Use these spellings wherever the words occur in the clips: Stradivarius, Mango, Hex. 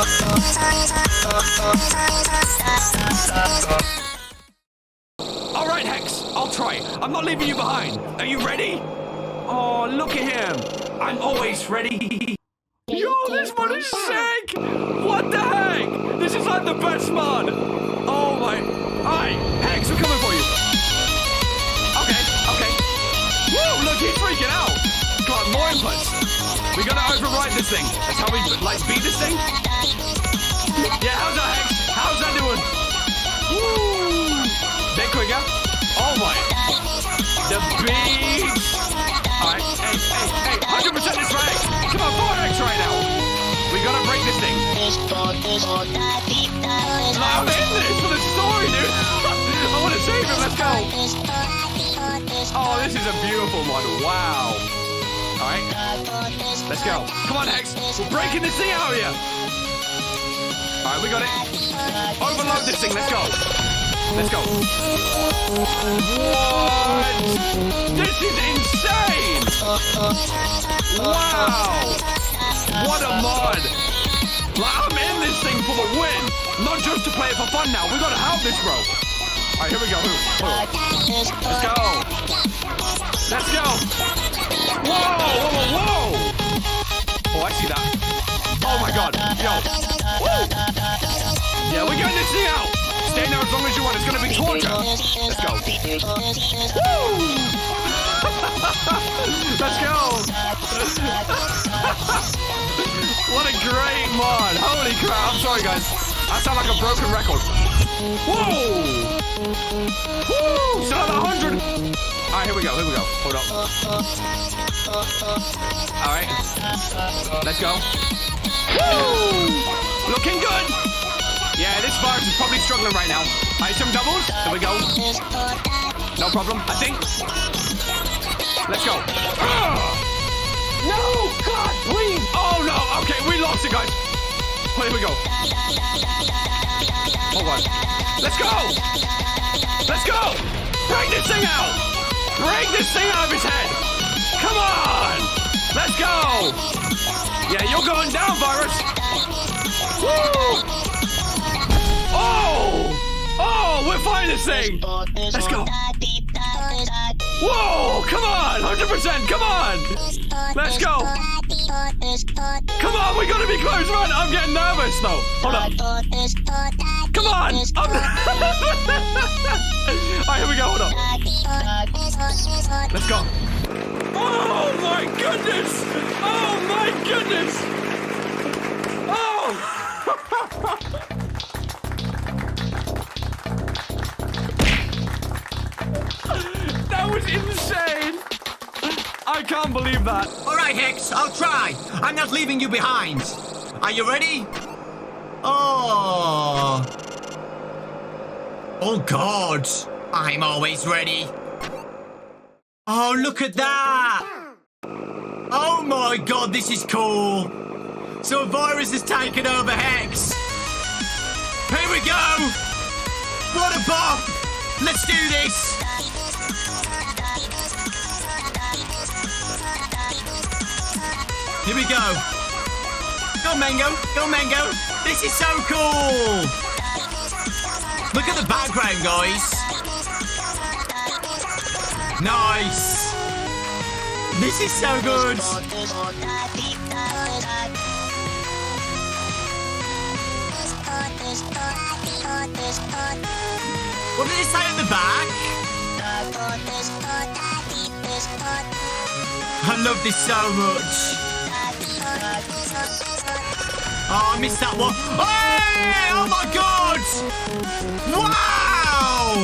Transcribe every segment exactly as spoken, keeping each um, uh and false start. Alright, Hex, I'll try. I'm not leaving you behind. Are you ready? Oh, look at him. I'm always ready. Yo, this one is sick! What the heck? This is like the best mod. Oh my. Alright, Hex, we're coming for you. Okay, okay. Woo, look, he's freaking out. Got more inputs. We gotta override this thing. That's how we, like, beat this thing? Yeah, how's that, Hex? How's that doing? Woo! Bit quicker. Oh my. The beat! Alright, hey, hey, hey, one hundred percent this for Hex! Come on, four Hex right now! We gotta break this thing. Like, I'm in this for the story, dude! I wanna save him, let's go! Oh, this is a beautiful one, wow! Alright, let's go. Come on, Hex. We're breaking this thing out of here. Alright, we got it. Overload this thing. Let's go. Let's go. What? This is insane. Wow. What a mod. Like, I'm in this thing for the win. Not just to play it for fun now. We got to help this, bro. Alright, here we go. Let's go. Let's go. Whoa, whoa, whoa! Oh, I see that. Oh my god, yo. Woo! Yeah, we're getting this thing out. Stay there as long as you want, it's gonna be torture. Let's go. Woo! Let's go! What a great mod. Holy crap, I'm sorry guys. I sound like a broken record. Whoa! Woo! Still at one hundred! Alright, here we go, here we go. Hold up. Alright. Let's go. Woo! Looking good! Yeah, this virus is probably struggling right now. Alright, some doubles. Here we go. No problem, I think. Let's go. Ugh! No! God, please! Oh, no! Okay, we lost it, guys. Well, here we go. Hold on. Let's go! Let's go! Break this thing out! Break this thing out of his head! Come on! Let's go! Yeah, you're going down, Virus! Woo! Oh! Oh, we're fighting this thing! Let's go! Whoa! Come on! one hundred percent! Come on! Let's go! Come on, we gotta be close, man! I'm getting nervous, though! Hold on! Come on! I'm... Alright, here we go, hold on! Let's go. Oh my goodness! Oh my goodness! Oh! That was insane! I can't believe that. Alright, Hex, I'll try. I'm not leaving you behind. Are you ready? Oh. Oh god. I'm always ready. Oh, look at that! Oh my god, this is cool! So a virus has taken over Hex! Here we go! What a bop! Let's do this! Here we go! Go Mango! Go Mango! This is so cool! Look at the background, guys! Nice! This is so good! What did it say at the back? I love this so much! Oh, I missed that one! Hey! Oh my god! Wow!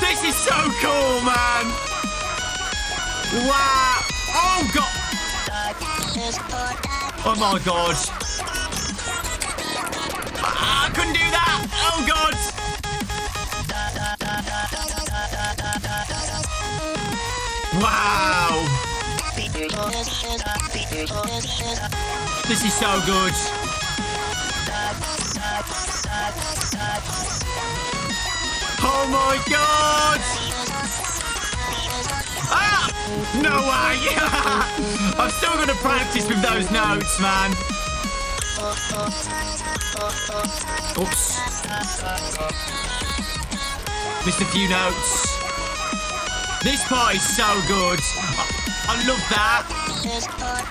This is so cool, man! Wow! Oh god! Oh my god! Ah, I couldn't do that! Oh god! Wow! This is so good! Oh my god! Ah! No way! I've still got to practice with those notes, man. Oops. Missed a few notes. This part is so good. I, I love that.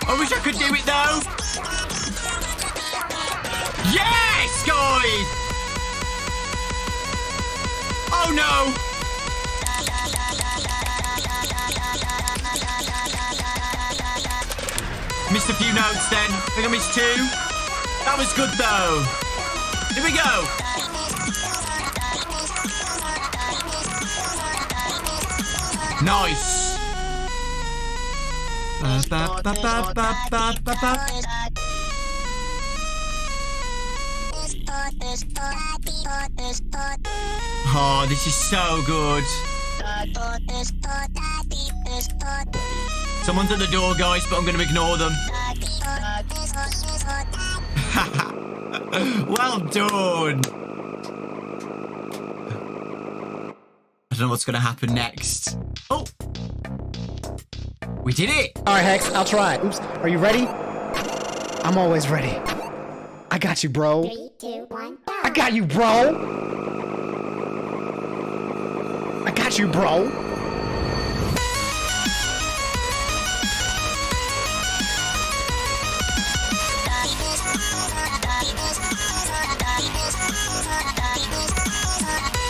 I wish I could do it, though. Yes, guys! Oh, no. Missed a few notes then. I think I missed two. That was good though. Here we go. Nice. Uh, ba, ba, ba, ba, ba, ba, ba. Oh, this is so good. Someone's at the door, guys, but I'm going to ignore them. Well done. I don't know what's going to happen next. Oh. We did it. All right, Hex, I'll try. Oops. Are you ready? I'm always ready. I got you, bro. Three, two, one, go. I got you, bro. I got you, bro.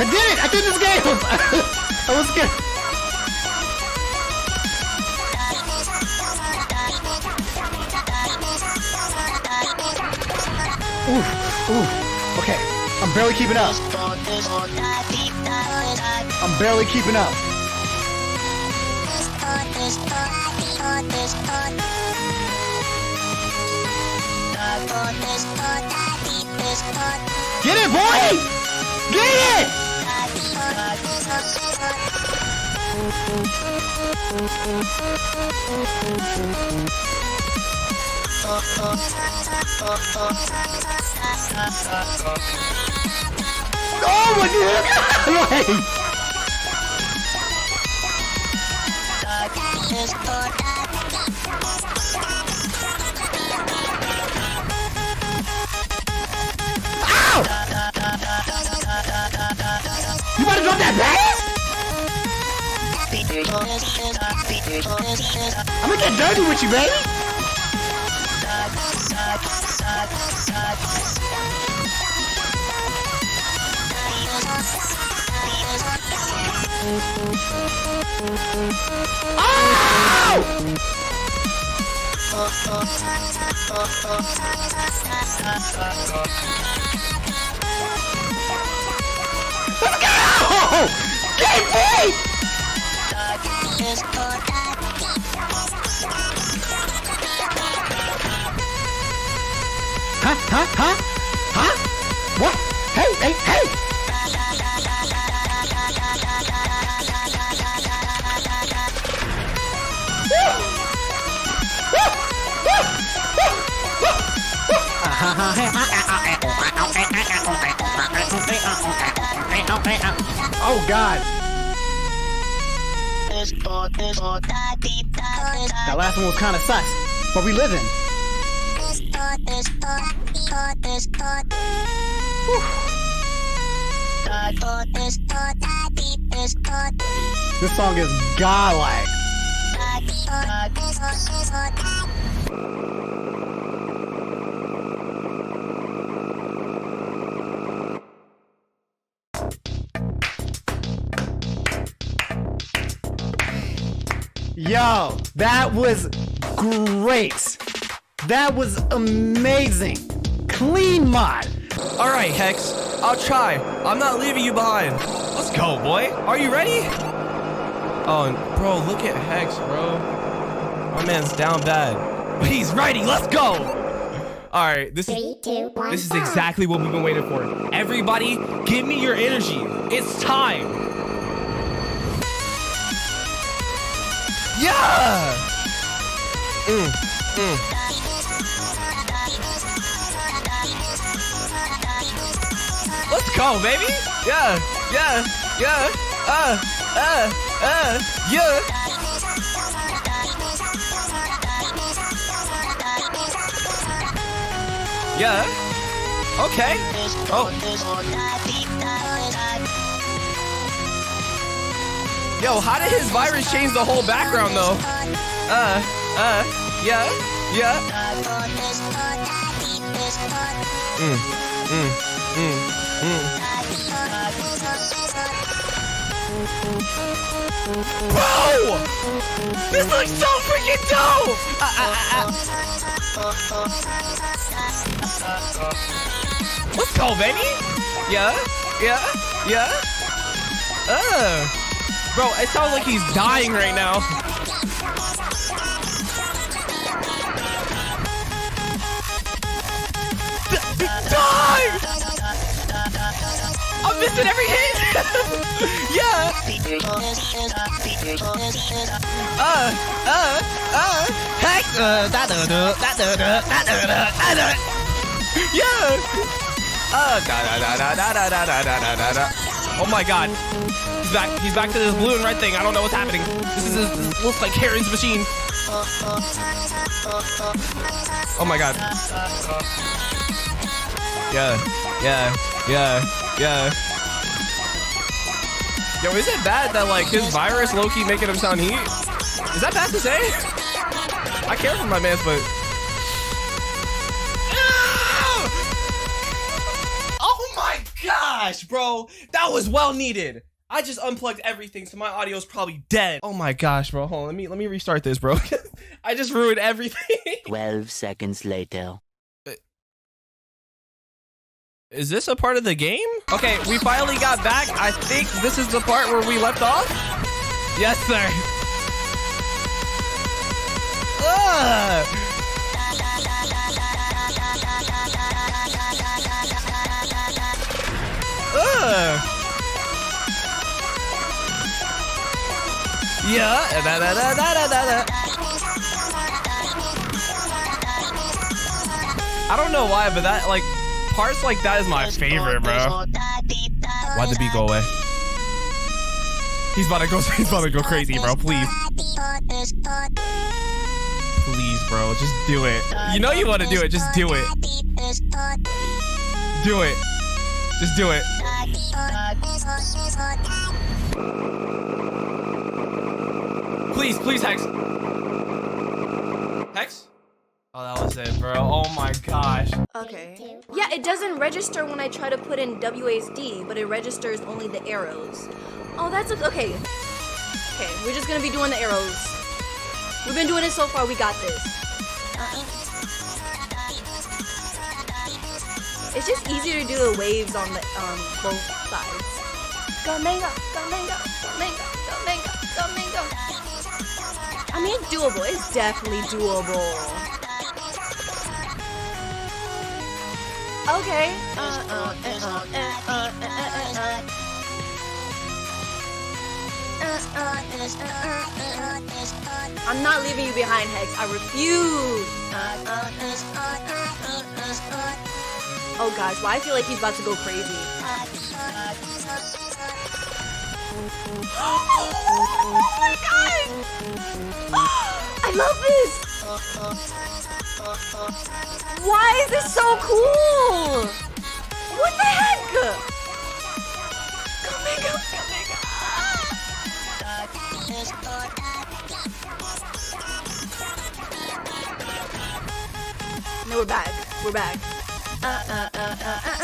I did it! I did this game! I was scared. Ooh, ooh. Okay, I'm barely keeping up. I'm barely keeping up. Get it, boy! Get it! Oh my God! You wanna drop that back? I'm gonna get dirty with you, baby! Oh! Let's go! Get me! Huh? Huh? Huh? Huh? What? Hey! Hey! Hey! Woo! Woo! Woo! Woo! Woo! Woo! Oh God! That last one was kind of sus, but we living. Whew. This song is godlike. Yo, that was great. That was amazing. Clean mod. All right, Hex. I'll try. I'm not leaving you behind. Let's go, boy. Are you ready? Oh, bro, look at Hex, bro. My man's down bad. But he's ready. Let's go. All right. This Three, two, one, this is exactly what we've been waiting for. Everybody, give me your energy. It's time. Yeah. Mm, mm. Let's go, baby! Yeah, yeah, yeah, uh, uh, uh, yeah! Yeah. Okay. Oh. Yo, how did his virus change the whole background though? Uh, uh, yeah, yeah. Mm, mm, mm, mm. Bro! This looks so freaking dope! Uh, uh, uh. Let's go, baby! Yeah, yeah, yeah. Uh. Bro, it sounds like he's dying right now. D die! I'm missing every hit! Yeah! Uh, uh, uh, heck! Uh, da da da da da da da da da. Yeah! Uh, da da da da da da da da da da. Oh my god. He's back. He's back to this blue and red thing. I don't know what's happening. This is this, this looks like Karen's machine. Oh my god. Yeah, yeah, yeah, yeah. Yo, is it bad that like his virus low-key making him sound heat? Is that bad to say? I care for my man's, but. Oh my gosh, bro, that was well needed. I just unplugged everything, so my audio's probably dead. Oh my gosh, bro. Hold on, let me let me restart this, bro. I just ruined everything. Twelve seconds later. Is this a part of the game? Okay, we finally got back. I think this is the part where we left off. Yes, sir. Ugh. Ugh. Yeah, da, da, da, da, da, da. I don't know why, but that like parts like that is my favorite, bro. Why'd the beat go away? He's about to go. He's about to go crazy, bro. Please, please, bro. Just do it. You know you want to do it. Just do it. Do it. Just do it. Please, please, Hex. Hex? Oh, that was it, bro. Oh my gosh. Okay. Yeah, it doesn't register when I try to put in W A S D, but it registers only the arrows. Oh, that's a, okay. Okay, we're just gonna be doing the arrows. We've been doing it so far, we got this. Uh-uh. It's just easier to do the waves on the um both sides. Go Mango, go Mango, go Mango, go Mango, go Mango. I mean, it's doable. It's definitely doable. Okay. Uh, uh, uh, uh, uh, uh, uh. I'm not leaving you behind, Hex. I refuse. Oh gosh, why well, I feel like he's about to go crazy. Oh my god! I love this! Why is this so cool? What the heck? Go Mango, go Mango! No, we're back. We're back. Uh, uh, uh, uh, uh,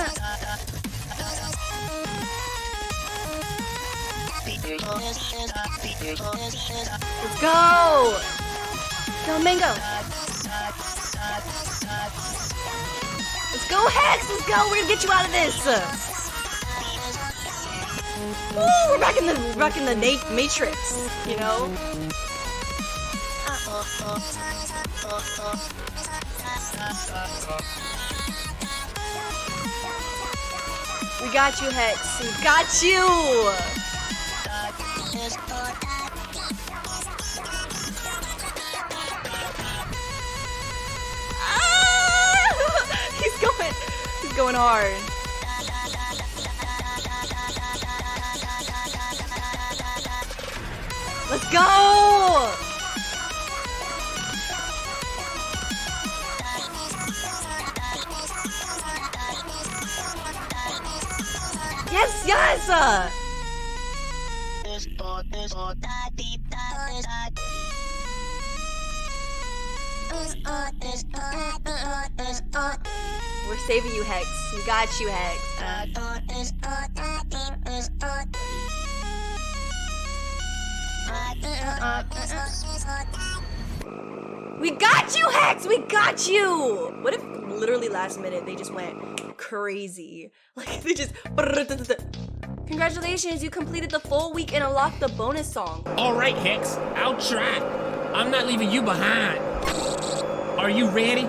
uh. Let's go! Go Mango! Let's go Hex! Let's go! We're gonna get you out of this! Woo! We're back in the, back in the matrix, you know? We got you Hex! We got you! Ah! He's going, he's going hard. Let's go. yes! We're saving you, Hex. We got you, Hex. Uh. We got you, Hex! We got you! What if literally last minute they just went crazy? Like, they just... Congratulations, you completed the full week and unlocked the bonus song. All right, Hex, I'll try. I'm not leaving you behind. Are you ready?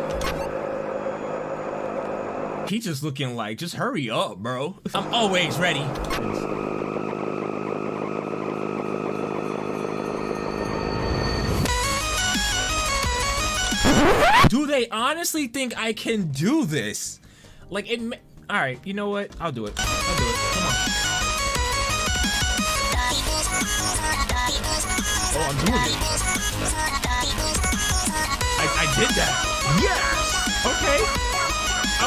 He just looking like, just hurry up, bro. I'm always ready. Do they honestly think I can do this? Like, it, all right, you know what? I'll do it. I'll do it. Come on. Oh, I'm doing it. I, I did that. Yes! Okay. Okay.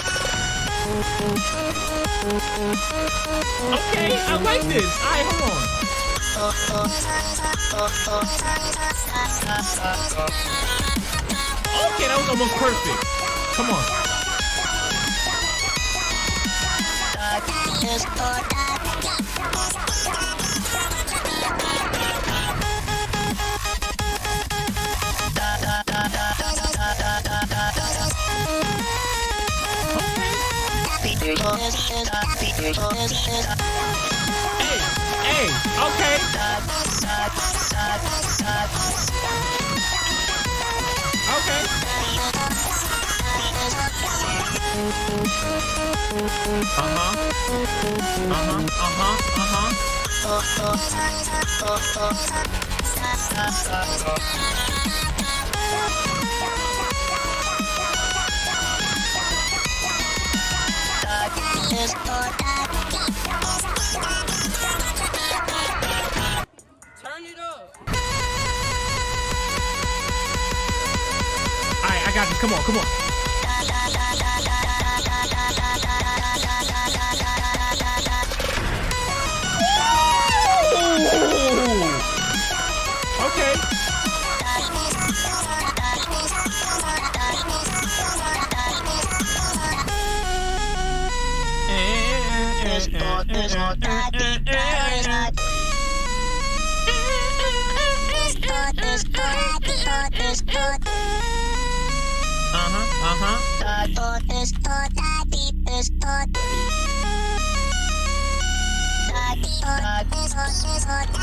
Okay. Okay, I like this. Alright, hold on. Okay, that was almost perfect. Come on. Hey, hey, okay. Okay. Uh-huh. Uh-huh, uh-huh, uh-huh. Turn it up. Alright, I got this. Come on, come on. Woo! Okay. Uh-huh, uh-huh.